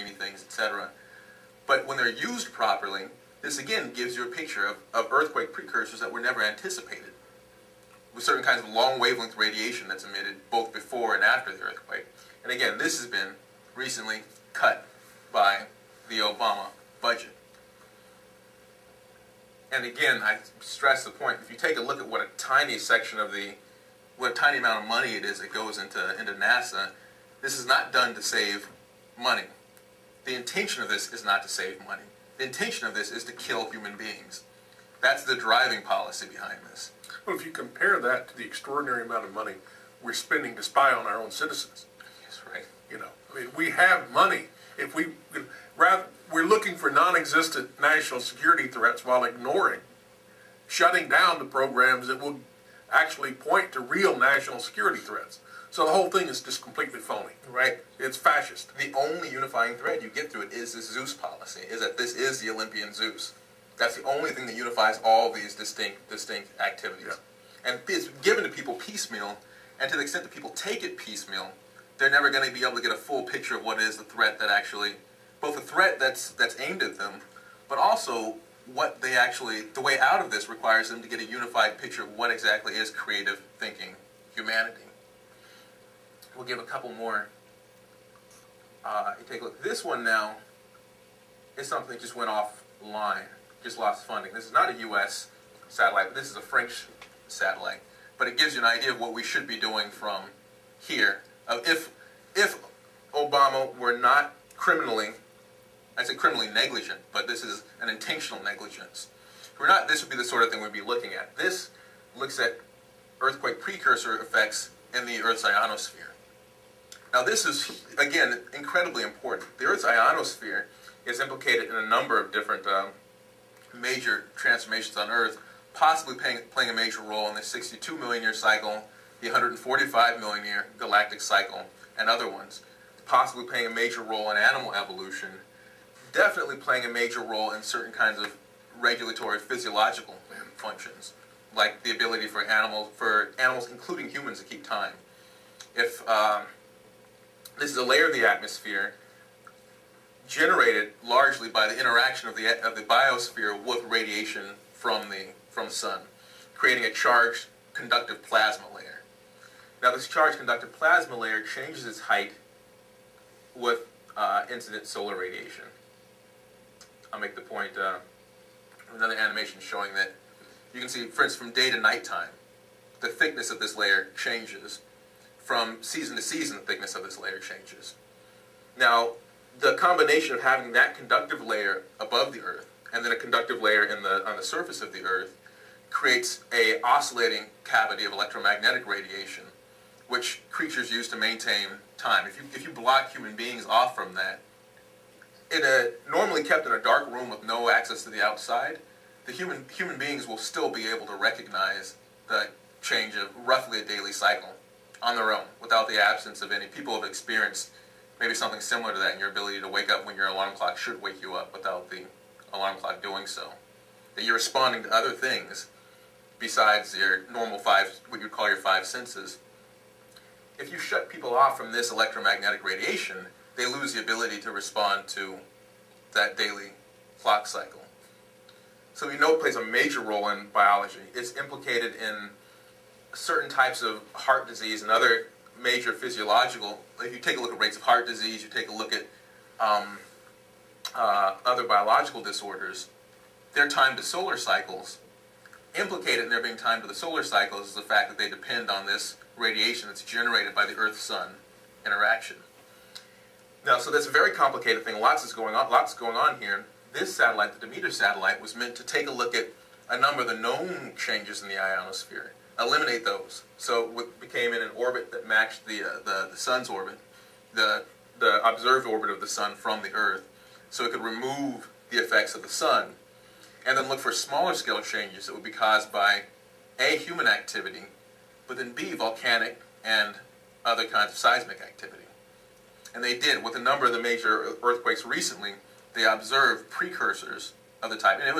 dreamy things, etc. But when they're used properly, this again gives you a picture of earthquake precursors that were never anticipated, with certain kinds of long wavelength radiation that's emitted both before and after the earthquake. And again, this has been recently cut by the Obama budget. And again, I stress the point, if you take a look at what a tiny section of the, what a tiny amount of money it is that goes into NASA, this is not done to save money. The intention of this is not to save money. The intention of this is to kill human beings. That's the driving policy behind this. Well, if you compare that to the extraordinary amount of money we're spending to spy on our own citizens. Yes, right. You know, I mean, we have money. If we, rather, we're looking for non-existent national security threats while ignoring, shutting down the programs that will actually point to real national security threats. So the whole thing is just completely phony, right? It's fascist. The only unifying thread you get through it is this Zeus policy, is that this is the Olympian Zeus. That's the only thing that unifies all these distinct activities. Yeah. And it's given to people piecemeal, and to the extent that people take it piecemeal, they're never going to be able to get a full picture of what is the threat that actually, both the threat that's aimed at them, but also what they actually, the way out of this requires them to get a unified picture of what exactly is creative thinking humanity. We'll give a couple more. Take a look. This one now is something that just went offline, just lost funding. This is not a U.S. satellite, but this is a French satellite. But it gives you an idea of what we should be doing from here. If Obama were not criminally, I say criminally negligent, but this is an intentional negligence. If we're not, this would be the sort of thing we'd be looking at. This looks at earthquake precursor effects in the Earth's ionosphere. Now this is, again, incredibly important. The Earth's ionosphere is implicated in a number of different major transformations on Earth, possibly playing a major role in the 62 million year cycle, the 145 million year galactic cycle, and other ones, possibly playing a major role in animal evolution, definitely playing a major role in certain kinds of regulatory physiological functions, like the ability for animals, including humans, to keep time. If this is a layer of the atmosphere generated largely by the interaction of the biosphere with radiation from the sun, creating a charged conductive plasma layer. Now this charged conductive plasma layer changes its height with incident solar radiation. I'll make the point of another animation showing that you can see, for instance, from day to nighttime, the thickness of this layer changes. From season to season, the thickness of this layer changes. Now, the combination of having that conductive layer above the Earth and then a conductive layer on the surface of the Earth creates an oscillating cavity of electromagnetic radiation, which creatures use to maintain time. If you block human beings off from that, normally kept in a dark room with no access to the outside, the human beings will still be able to recognize the change of roughly a daily cycle on their own, without the absence of any. People have experienced maybe something similar to that in your ability to wake up when your alarm clock should wake you up without the alarm clock doing so. That you're responding to other things besides your normal five, what you'd call your five senses. If you shut people off from this electromagnetic radiation, they lose the ability to respond to that daily clock cycle. So we know it plays a major role in biology. It's implicated in certain types of heart disease and other major physiological. If you take a look at rates of heart disease, you take a look at other biological disorders, their time to solar cycles, implicated in their being time to the solar cycles is the fact that they depend on this radiation that's generated by the Earth-Sun interaction. Now, so that's a very complicated thing. Lots is going on here. This satellite, the Demeter satellite, was meant to take a look at a number of the known changes in the ionosphere, eliminate those. So it became in an orbit that matched the sun's orbit, the observed orbit of the sun from the Earth, so it could remove the effects of the sun, and then look for smaller scale changes that would be caused by A, human activity, but then B, volcanic and other kinds of seismic activity. And they did, with a number of the major earthquakes recently, they observed precursors of the type. And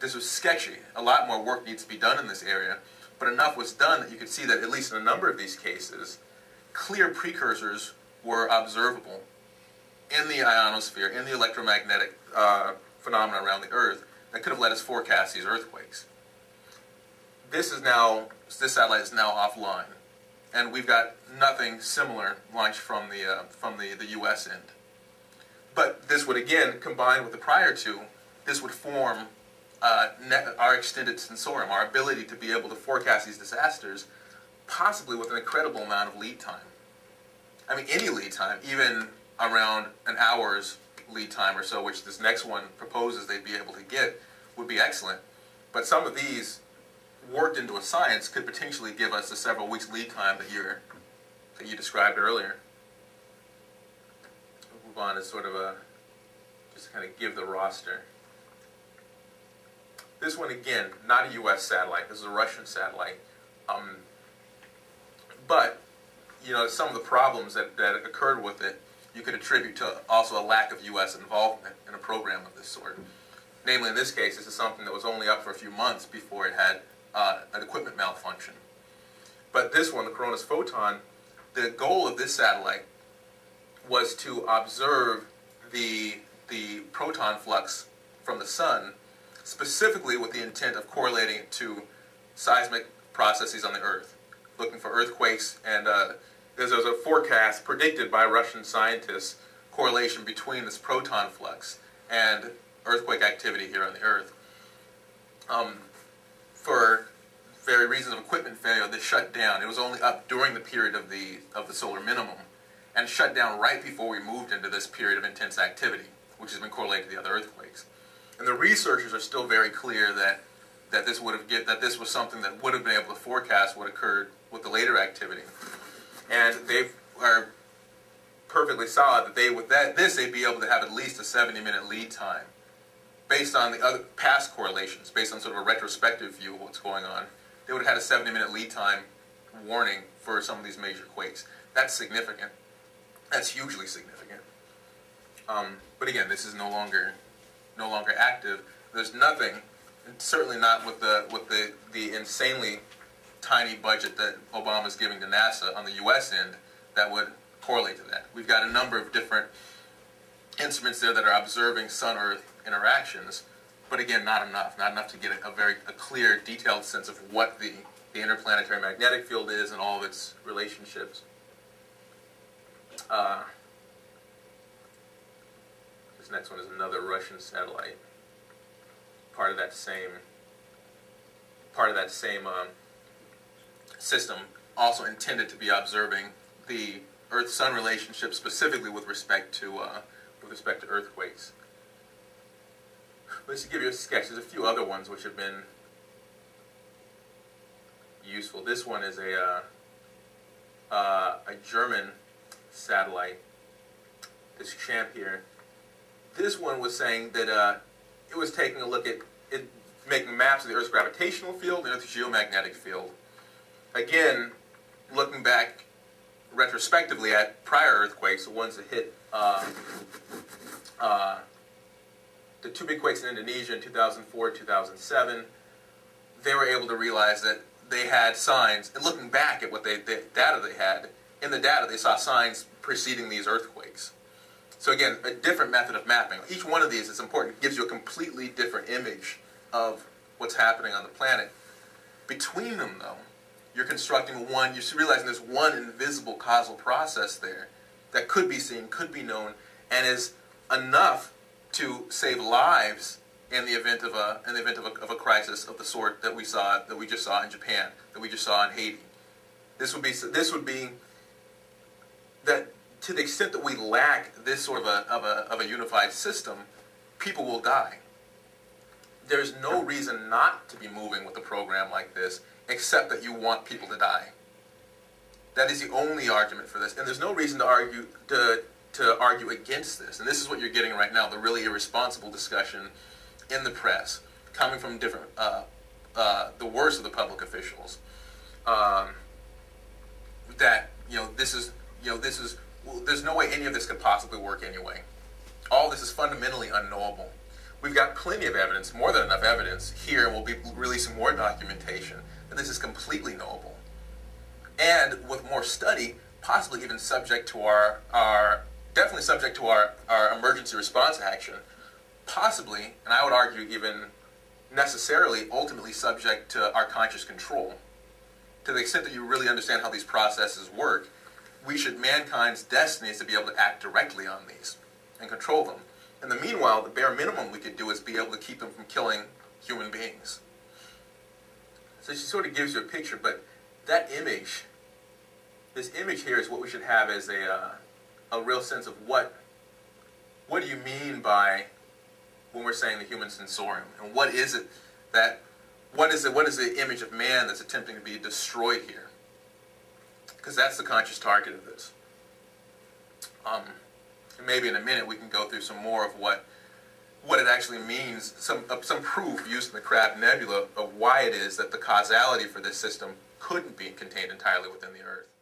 this was sketchy. A lot more work needs to be done in this area, but enough was done that you could see that, at least in a number of these cases, clear precursors were observable in the ionosphere, in the electromagnetic phenomena around the Earth that could have let us forecast these earthquakes. This satellite is now offline, and we've got nothing similar launched from the U.S. end. But this would, again, combined with the prior two, this would form our extended sensorium, our ability to be able to forecast these disasters, possibly with an incredible amount of lead time. I mean, any lead time, even around an hour's lead time or so, which this next one proposes they'd be able to get, would be excellent. But some of these, worked into a science, could potentially give us the several weeks lead time that you described earlier. We'll move on to sort of just kind of give the roster. This one, again, not a U.S. satellite. This is a Russian satellite. But, you know, some of the problems that occurred with it, you could attribute to also a lack of U.S. involvement in a program of this sort. Namely, in this case, this is something that was only up for a few months before it had an equipment malfunction. But this one, the Coronas Photon, the goal of this satellite was to observe the proton flux from the sun, specifically with the intent of correlating it to seismic processes on the Earth, looking for earthquakes. And there was a forecast predicted by Russian scientists, correlation between this proton flux and earthquake activity here on the Earth. For very reasons of equipment failure, this shut down. It was only up during the period of the solar minimum, and shut down right before we moved into this period of intense activity, which has been correlated to the other earthquakes. And the researchers are still very clear that this would have this was something that would have been able to forecast what occurred with the later activity, and they are perfectly solid that they'd be able to have at least a 70-minute lead time, based on the other past correlations, based on sort of a retrospective view of what's going on. They would have had a 70-minute lead time warning for some of these major quakes. That's significant. That's hugely significant. But again, this is no longer active. There's nothing, certainly not with the insanely tiny budget that Obama's giving to NASA on the U.S. end, that would correlate to that. We've got a number of different instruments there that are observing Sun-Earth interactions, but again, not enough to get a clear, detailed sense of what the interplanetary magnetic field is and all of its relationships. This next one is another Russian satellite, part of that same system, also intended to be observing the Earth-Sun relationship, specifically with respect to earthquakes. But just to give you a sketch, there's a few other ones which have been useful. This one is a German satellite, this CHAMP here. This one was saying that it was taking a look at it, making maps of the Earth's gravitational field and Earth's geomagnetic field. Again, looking back retrospectively at prior earthquakes, the ones that hit the two big quakes in Indonesia in 2004 and 2007, they were able to realize that they had signs, and looking back at the data they had, in the data they saw signs preceding these earthquakes. So again, a different method of mapping. Each one of these is important. It gives you a completely different image of what's happening on the planet. Between them, though, you're constructing one, you're realizing there's one invisible causal process there that could be seen, could be known, and is enough to save lives in the event of a crisis of the sort that we just saw in Japan, that we just saw in Haiti. This would be that, to the extent that we lack this sort of a unified system, people will die. There's no reason not to be moving with a program like this, except that you want people to die. That is the only argument for this, and there's no reason to argue to argue against this. And this is what you're getting right now, the really irresponsible discussion in the press, coming from different, the worst of the public officials. That, this is, well, there's no way any of this could possibly work anyway. All this is fundamentally unknowable. We've got plenty of evidence, more than enough evidence here, and we'll be releasing more documentation, that this is completely knowable. And with more study, possibly even subject to our definitely subject to our emergency response action, possibly, and I would argue even necessarily, ultimately subject to our conscious control. To the extent that you really understand how these processes work, mankind's destiny is to be able to act directly on these and control them. In the meanwhile, the bare minimum we could do is be able to keep them from killing human beings. So she sort of gives you a picture, but that image, this image here is what we should have as a real sense of what do you mean by when we're saying the human sensorium, and what is the image of man that's attempting to be destroyed here? Because that's the conscious target of this. And maybe in a minute we can go through some more of what it actually means, some proof used in the Crab Nebula of why it is that the causality for this system couldn't be contained entirely within the Earth.